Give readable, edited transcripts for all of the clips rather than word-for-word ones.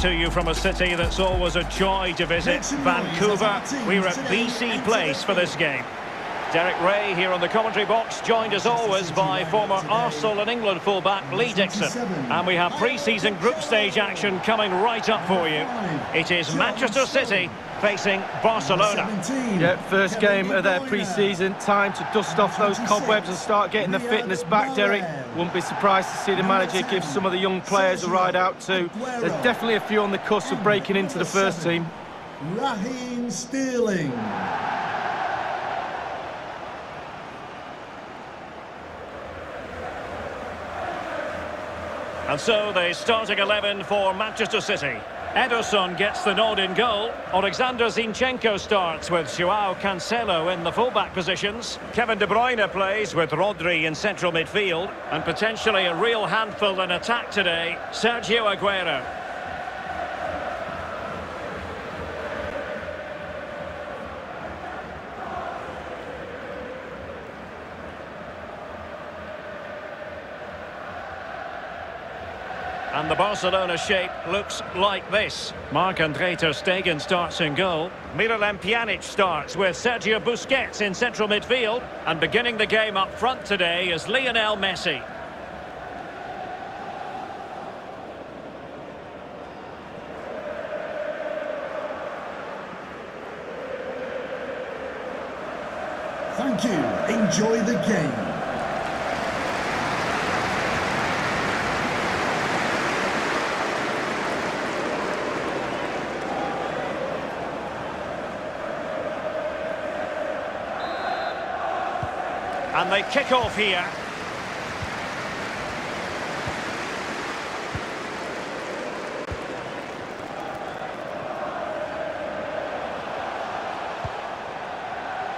to you from a city that's always a joy to visit, Vancouver. We're at BC Place for this game. Derek Ray here on the commentary box, joined as always by former Arsenal and England fullback Lee Dixon. And we have pre-season group stage action coming right up for you. It is Manchester City facing Barcelona. Yeah, first game of their pre-season. Time to dust off those cobwebs and start getting the fitness back, Derek. Wouldn't be surprised to see the manager give some of the young players a ride out too. There's definitely a few on the cusp of breaking into the first team. Raheem Sterling. And so the starting 11 for Manchester City. Ederson gets the nod in goal. Alexander Zinchenko starts with João Cancelo in the fullback positions. Kevin de Bruyne plays with Rodri in central midfield. And potentially a real handful in attack today, Sergio Aguero. And the Barcelona shape looks like this. Marc-André ter Stegen starts in goal. Miralem Pjanic starts with Sergio Busquets in central midfield. And beginning the game up front today is Lionel Messi. Thank you. Enjoy the game. And they kick off here.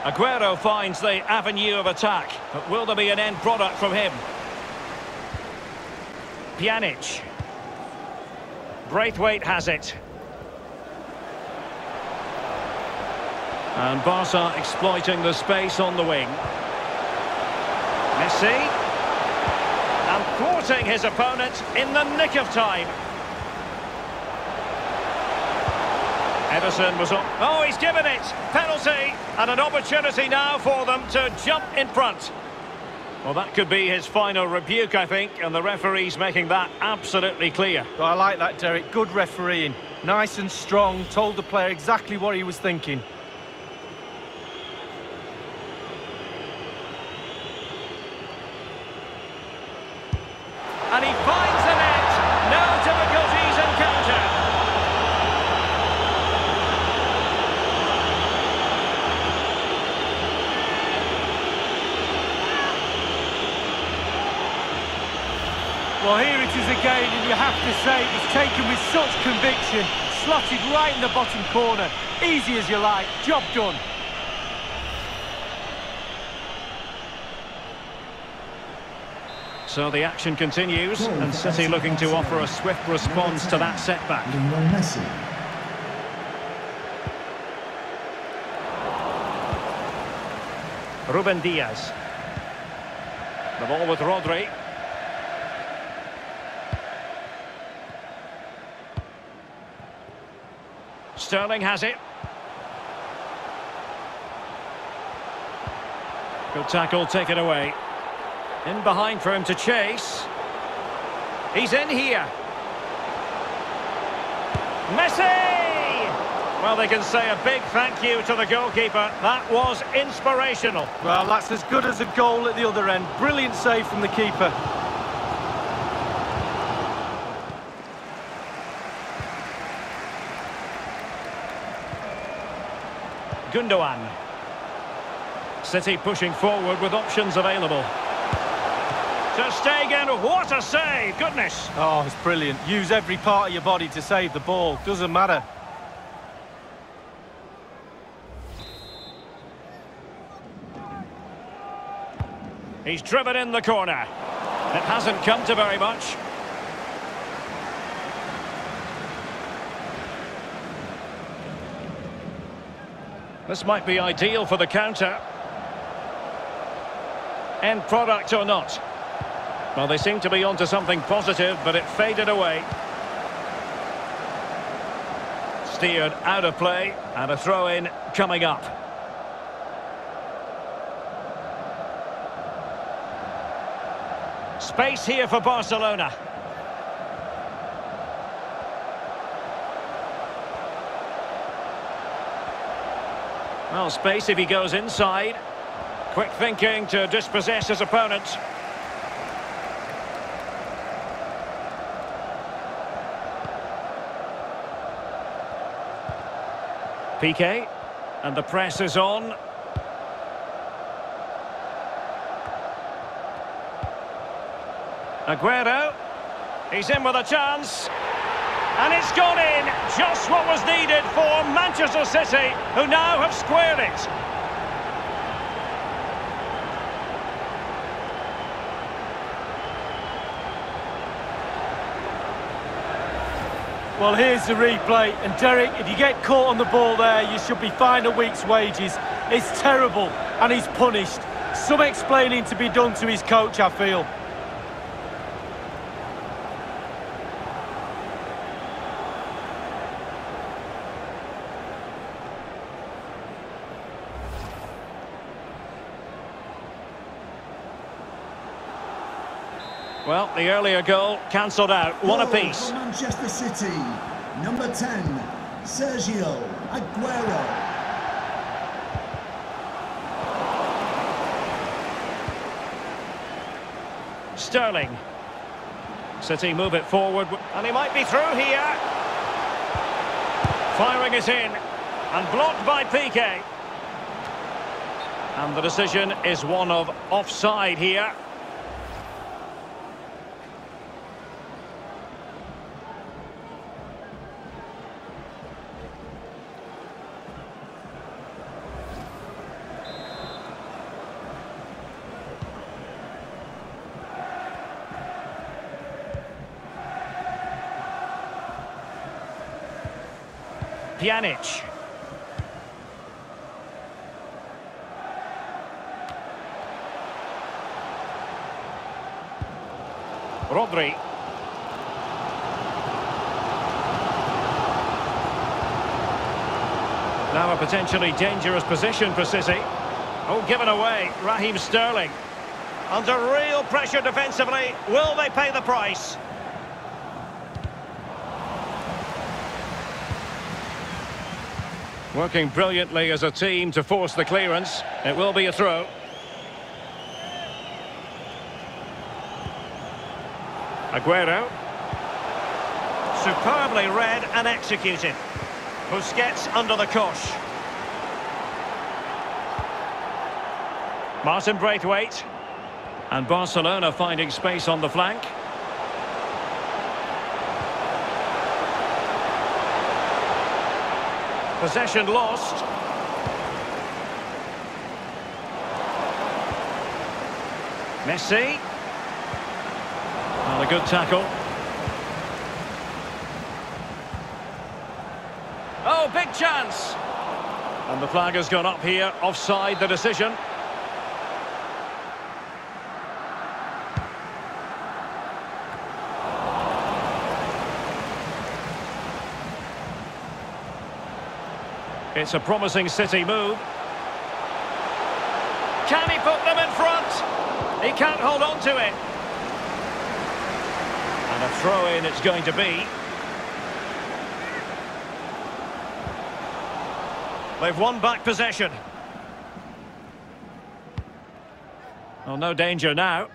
Aguero finds the avenue of attack, but will there be an end product from him? Pjanic. Braithwaite has it. And Barca exploiting the space on the wing. Messi, and thwarting his opponent in the nick of time. Ederson was on. Oh, he's given it. Penalty, and an opportunity now for them to jump in front. Well, that could be his final rebuke, I think, and the referee's making that absolutely clear. Well, I like that, Derek. Good refereeing. Nice and strong. Told the player exactly what he was thinking. And he finds the net. No difficulties in counter. Well, here it is again, and you have to say it was taken with such conviction. Slotted right in the bottom corner. Easy as you like. Job done. So the action continues, and City looking to offer a swift response to that setback. Ruben Diaz. The ball with Rodri. Sterling has it. Good tackle, taken away. In behind for him to chase. He's in here. Messi! Well, they can say a big thank you to the goalkeeper. That was inspirational. Well, that's as good as a goal at the other end. Brilliant save from the keeper. Gundogan. City pushing forward with options available. Ter Stegen, what a save, goodness. Oh, it's brilliant. Use every part of your body to save the ball, doesn't matter. He's driven in the corner. It hasn't come to very much. This might be ideal for the counter. End product or not. Well, they seem to be onto something positive, but it faded away. Steered out of play, and a throw-in coming up. Space here for Barcelona. Well, space if he goes inside. Quick thinking to dispossess his opponent. Piqué, and the press is on. Aguero, he's in with a chance. And it's gone in, just what was needed for Manchester City, who now have squared it. Well, here's the replay, and Derek, if you get caught on the ball there, you should be fined a week's wages. It's terrible, and he's punished. Some explaining to be done to his coach, I feel. Well, the earlier goal cancelled out. One apiece. Manchester City, number 10, Sergio Aguero. Sterling. City move it forward, and he might be through here. Firing it in, and blocked by Piqué. And the decision is one of offside here. Pjanic. Rodri. Now a potentially dangerous position for City. Oh, given away. Raheem Sterling. Under real pressure defensively. Will they pay the price? Working brilliantly as a team to force the clearance. It will be a throw. Aguero. Superbly read and executed. Busquets under the cosh. Martin Braithwaite. And Barcelona finding space on the flank. Possession lost. Messi. And a good tackle. Oh, big chance. And the flag has gone up here. Offside the decision. It's a promising City move. Can he put them in front? He can't hold on to it. And a throw-in it's going to be. They've won back possession. Well, no danger now.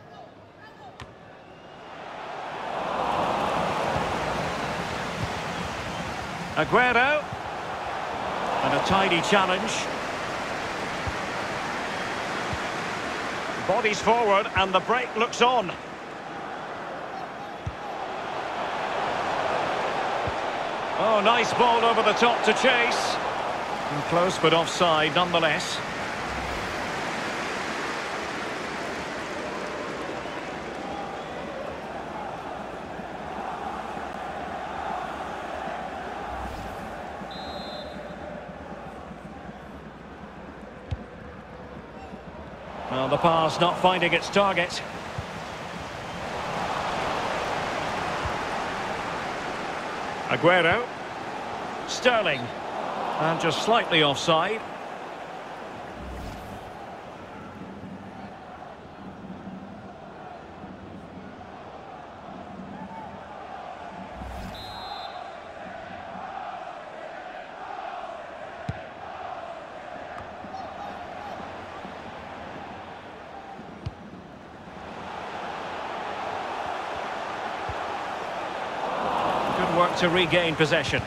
Aguero. And a tidy challenge. Bodies forward, and the break looks on. Oh, nice ball over the top to chase. And close, but offside nonetheless. Well, the pass not finding its target. Aguero. Sterling, and just slightly offside. Work to regain possession.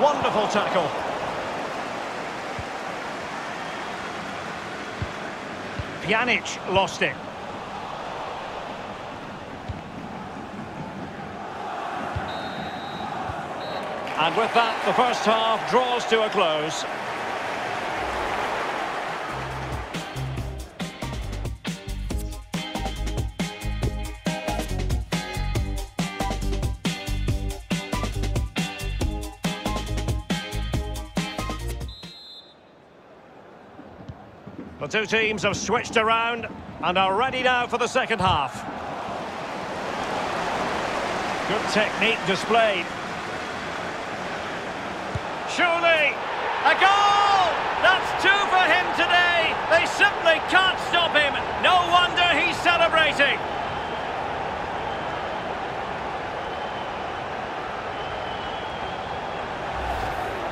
Wonderful tackle. Pjanic lost it. And with that, the first half draws to a close. The two teams have switched around and are ready now for the second half. Good technique displayed. Surely, a goal! That's two for him today! They simply can't stop him! No wonder he's celebrating!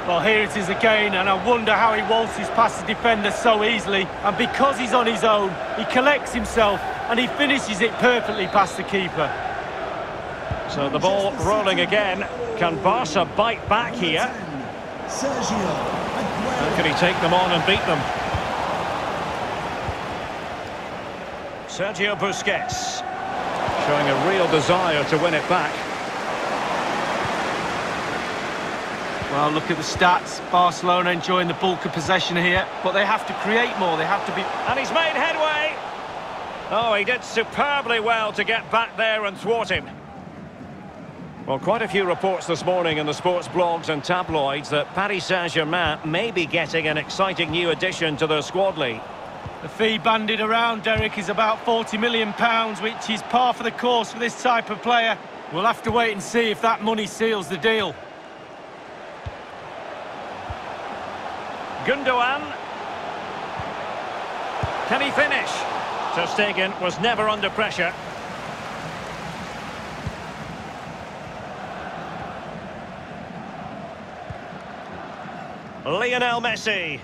Well, here it is again, and I wonder how he waltzes past the defender so easily. And because he's on his own, he collects himself and he finishes it perfectly past the keeper. So the ball rolling again. Can Barca bite back here? Sergio Aguero. How can he take them on and beat them? Sergio Busquets showing a real desire to win it back. Well, look at the stats. Barcelona enjoying the bulk of possession here, but they have to create more. They have to be... And he's made headway. Oh, he did superbly well to get back there and thwart him. Well, quite a few reports this morning in the sports blogs and tabloids that Paris Saint-Germain may be getting an exciting new addition to their squad league. The fee bandied around, Derek, is about £40 million, which is par for the course for this type of player. We'll have to wait and see if that money seals the deal. Gundogan. Can he finish? Ter Stegen was never under pressure. Lionel Messi.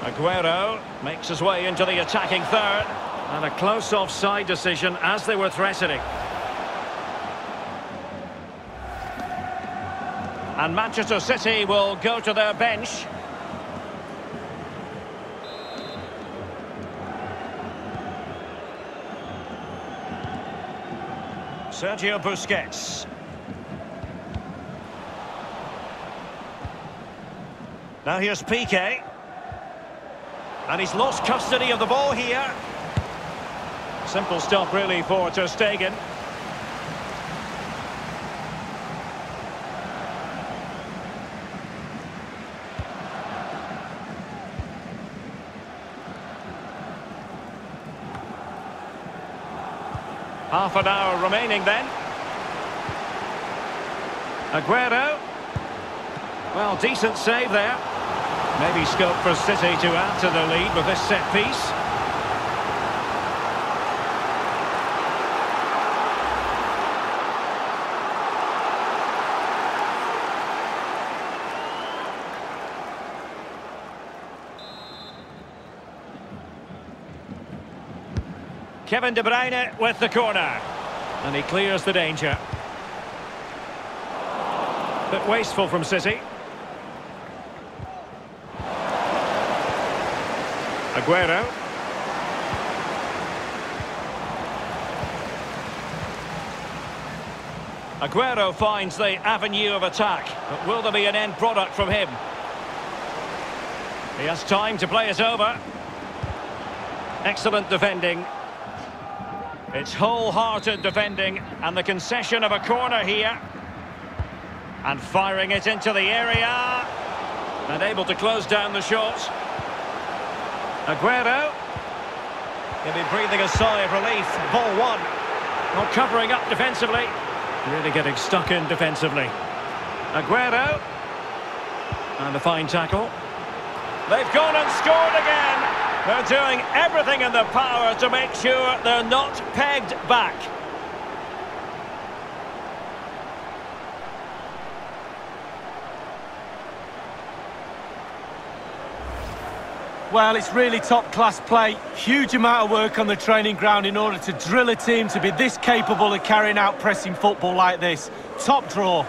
Aguero makes his way into the attacking third. And a close offside decision as they were threatening. And Manchester City will go to their bench. Sergio Busquets. Now here's Piqué. And he's lost custody of the ball here. Simple stop really for Ter Stegen. Half an hour remaining then. Aguero. Well, decent save there. Maybe scope for City to add to the lead with this set piece. Kevin de Bruyne with the corner. And he clears the danger. A bit wasteful from City. Aguero. Aguero finds the avenue of attack. But will there be an end product from him? He has time to play it over. Excellent defending. It's wholehearted defending and the concession of a corner here. And firing it into the area. And able to close down the shots. Aguero. He'll be breathing a sigh of relief. Ball one. Not covering up defensively. Really getting stuck in defensively. Aguero. And a fine tackle. They've gone and scored again. They're doing everything in their power to make sure they're not pegged back. Well, it's really top-class play. Huge amount of work on the training ground in order to drill a team to be this capable of carrying out pressing football like this. Top draw.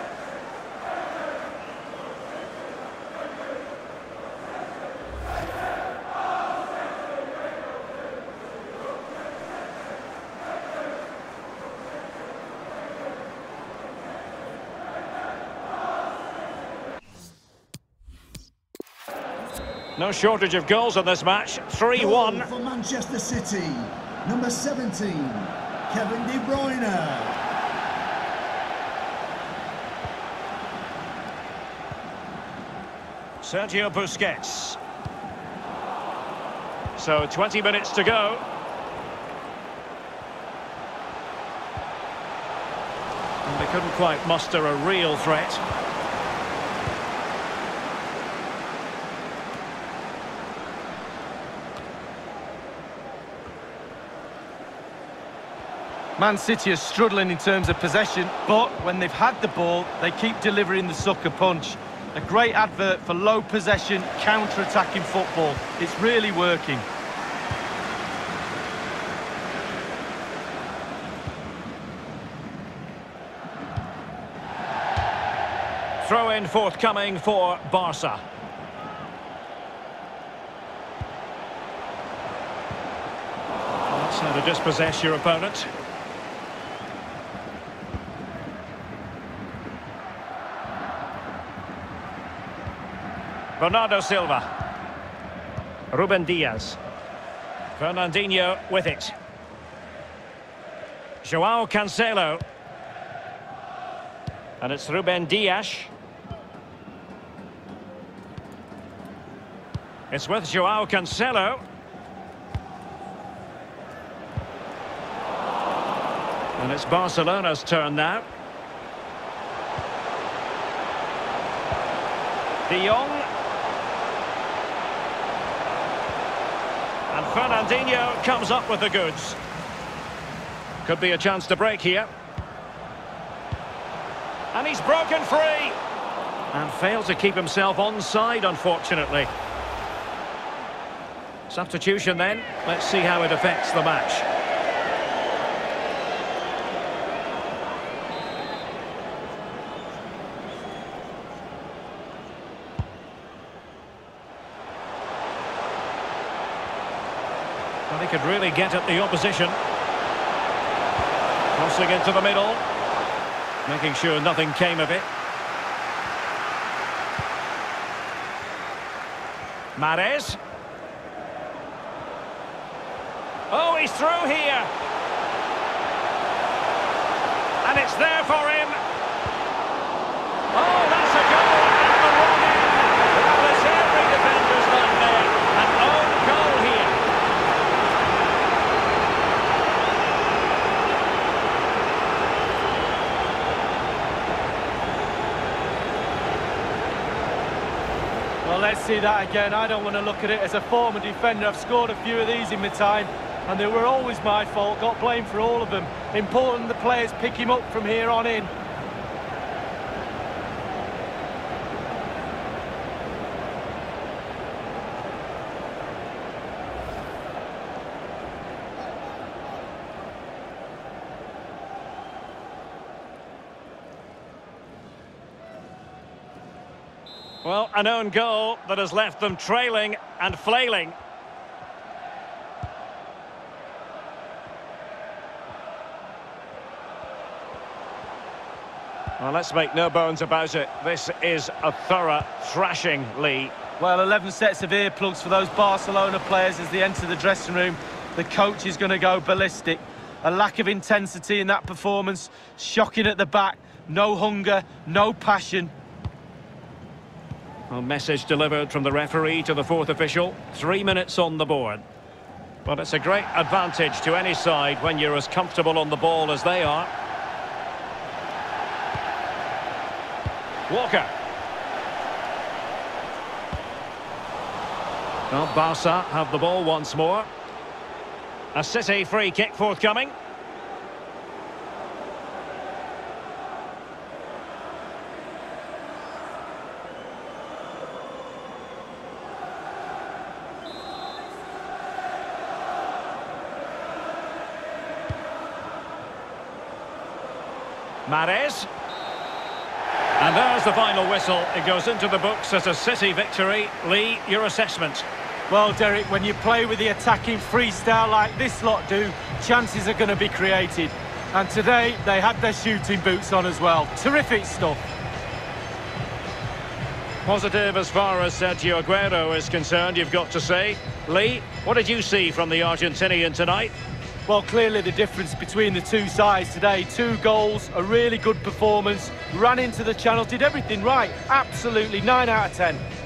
No shortage of goals in this match. 3-1. Goal for Manchester City. Number 17, Kevin De Bruyne. Sergio Busquets. So 20 minutes to go. And they couldn't quite muster a real threat. Man City are struggling in terms of possession, but when they've had the ball, they keep delivering the sucker punch. A great advert for low possession, counter-attacking football. It's really working. Throw in forthcoming for Barca. That's how to dispossess your opponent. Bernardo Silva. Ruben Diaz. Fernandinho with it. João Cancelo. And it's Ruben Diaz. It's with João Cancelo. And it's Barcelona's turn now. De Jong. And Fernandinho comes up with the goods. Could be a chance to break here. And he's broken free. And failed to keep himself onside, unfortunately. Substitution then. Let's see how it affects the match. They could really get at the opposition. Crossing into the middle. Making sure nothing came of it. Mahrez. Oh, he's through here. And it's there for him. Oh, that's a goal. Let's see that again. I don't want to look at it as a former defender. I've scored a few of these in my time, and they were always my fault. Got blamed for all of them. Important the players pick him up from here on in. Well, an own goal that has left them trailing and flailing. Well, let's make no bones about it. This is a thorough thrashing, Lee. Well, 11 sets of earplugs for those Barcelona players as they enter the dressing room. The coach is going to go ballistic. A lack of intensity in that performance. Shocking at the back. No hunger, no passion. A message delivered from the referee to the fourth official. 3 minutes on the board. But it's a great advantage to any side when you're as comfortable on the ball as they are. Walker. Well, Barca have the ball once more. A City free kick forthcoming. Mahrez. And there's the final whistle. It goes into the books as a City victory. Lee, your assessment? Well, Derek, when you play with the attacking freestyle like this lot do, chances are going to be created. And today, they had their shooting boots on as well. Terrific stuff. Positive as far as Sergio Aguero is concerned, you've got to say. Lee, what did you see from the Argentinian tonight? Well, clearly the difference between the two sides today. 2 goals, a really good performance, ran into the channel, did everything right. Absolutely 9 out of 10.